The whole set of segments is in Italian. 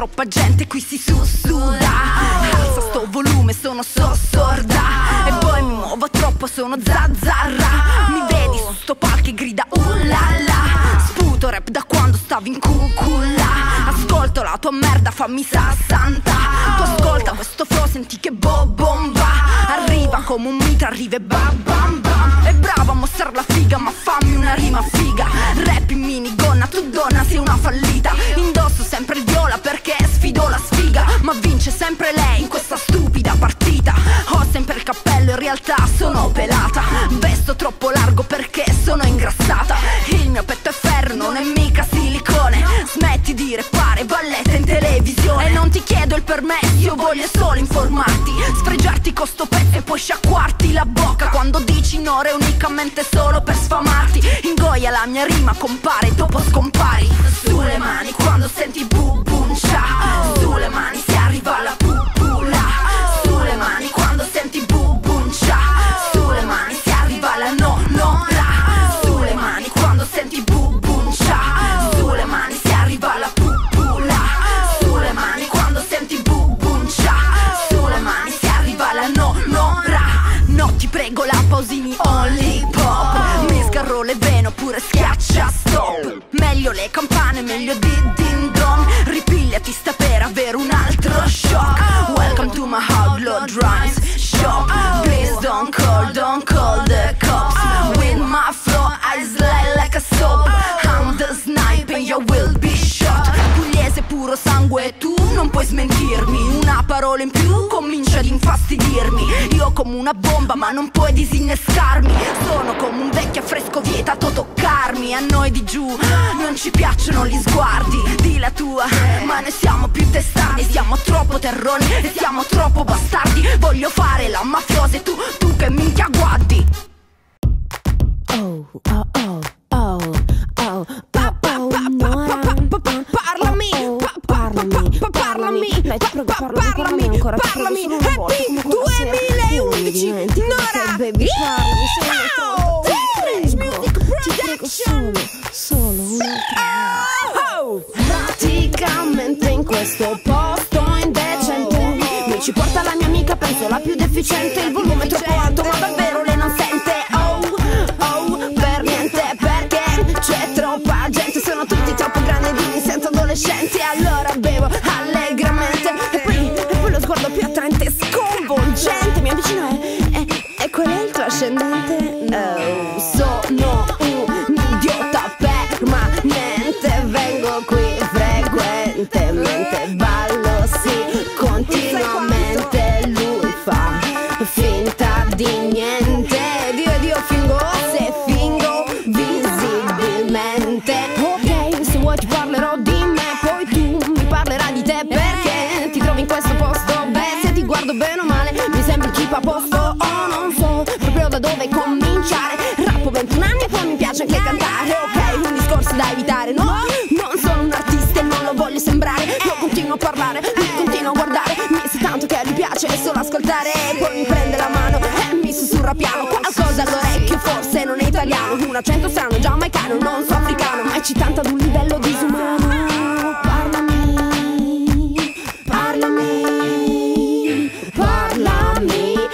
troppa gente, qui si sussurra. Alza sto volume, sono sorda. E poi mi muovo troppo, sono zazzarra. Mi vedi su sto palco e grida ullala. Sputo rap da quando stavi in cuculla. Ascolto la tua merda, fammi sassanta. Tu ascolta questo flow, senti che bomba. Arriva come un mitra, arriva e bam bam bam. È bravo a mostrare la figa, ma fammi una rima figa. Rap in minigonna, tu donna sei una fallita. Indosso sempre il viola perché sfido la sfiga, ma vince sempre lei in questa stupida partita. Ho sempre il cappello, in realtà sono pelata. Vesto troppo largo perché sono ingrassata. Il mio petto è ferro, non è mica silicone. Smetti di repare ballette in televisione. E non ti chiedo il permesso, io voglio solo informarti. Sfregiarti con sto pezzo e poi sciacquarti la bocca. Quando dici no è unicamente solo per sfamarti. Ingoia la mia rima, compare e dopo scompari. Sulle mani quando senti bubuncia. Sulle mani si arriva alla pupula. Sulle mani quando senti bubuncia. Sulle mani si arriva alla nonnora. Sulle mani quando senti bubuncia. Sulle mani si arriva alla pupula. Sulle mani quando senti bubuncia. Sulle mani si arriva alla nonnora. No ti prego la pausini only pop. Mi sgarro le vene oppure schiaccia stop. Meglio le campane, meglio di din dong. Ripigliati sta per avere un altro shock. Welcome to my outlawed rhymes shop. Please don't call the cops. With my flow I slide like a soap. I'm the sniper, you will be shot. Pugliese puro sangue, tu non puoi smentirmi. Una parola in più comincia ad infastidirmi. Io come una bomba ma non puoi disinnescarmi. Sono come un vecchio affresco vietato toccarmi. A noi di giù non ci piacciono gli sguardi. Di la tua, ma noi siamo più testardi. Siamo troppo terroni e siamo troppo bastardi. Voglio fare la mafiosa e tu che minchia guardi. Oh, oh, oh, oh, oh, parlami, happy 2011, Nora, baby, ciao, Terence Music Production, solo un'altra. Praticamente in questo posto indecente, mi ci porta la mia amica, penso la più deficiente, il volume è troppo alto ma davvero lei non sente, oh, oh, per niente, perché c'è troppa gente, sono tutti troppo grandi, mi sento adolescenti, allora bevo allegramente, e poi lo sguardo più attraente, sconvolgente, mi avvicino e qual è il tuo ascendente? Oh, sono un idiota permanente, vengo qui frequentemente, ballo sì, continuamente, lui fa finta di niente, io fingo se fingo visibilmente, ok, se vuoi ti parlerò di me, poi tu mi parlerai di te, perché ti trovi in questo posto, beh, se ti guardo bene o male, mi sembri chip a posto, oh, non so proprio da dove cominciare, rappo 21 anni e poi mi piace anche cantare, ok, un discorso da evitare, no, non sono un artista e non lo voglio sembrare, io continuo a parlare, lui continuo a guardare, mi sa tanto che gli piace solo ascoltare, poi mi prende la mano e mi sussurra piano, qualcosa all'orecchio forse non è italiano, un accento strano, giamaicano, non so africano, ma è eccitante ad un livello disumano, parlami,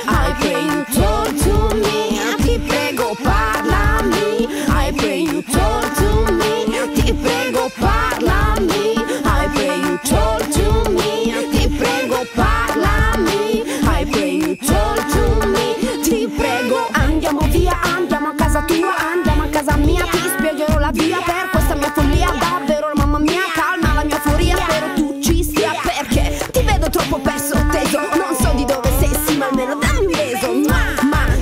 I pray you talk to me, ti prego parlami, I pray you talk to me, ti prego parlami, I pray you talk to me, ti prego parlami, I pray you talk to me, ti prego andiamo via, andiamo a casa tua, andiamo a casa mia, ti spiegherò la via per questa mia follia, davvero mamma mia calma la mia furia, spero tu ci sia perché ti vedo troppo perso, teso, non so di dove sei sì ma almeno dammi reso, ma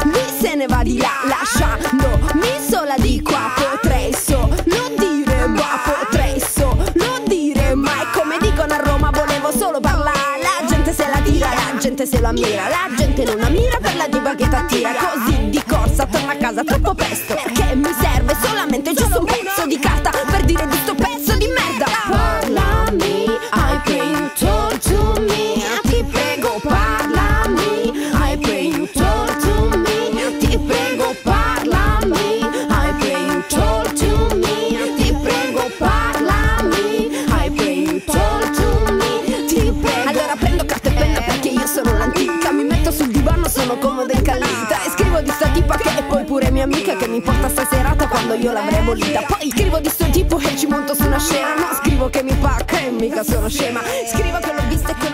lui se ne va di là lasciando mi sola di qua, potrei solo dire ma potrei solo dire ma è come dicono a Roma, volevo solo parlare, la gente se la tira, la gente se lo ammira, la gente non ammira per la diva che t'attira, così di corsa torna a casa troppo presto, perché mi serve solamente giusto un pezzo di carta per dire di sto pezzo di merda. Parlami, I pray you talk to me, ti prego parlami, I pray you talk to me, ti prego parlami, I pray you talk to me, ti prego parlami, I pray you talk to me. profumo del Calita. E scrivo di sta tipa che è poi pure mia amica, che mi porta sta serata quando io l'avrei bollita. Poi scrivo di sto tipo e ci monto su una scena. No, scrivo che mi pacca e mica sono scema. Scrivo che l'ho vista e che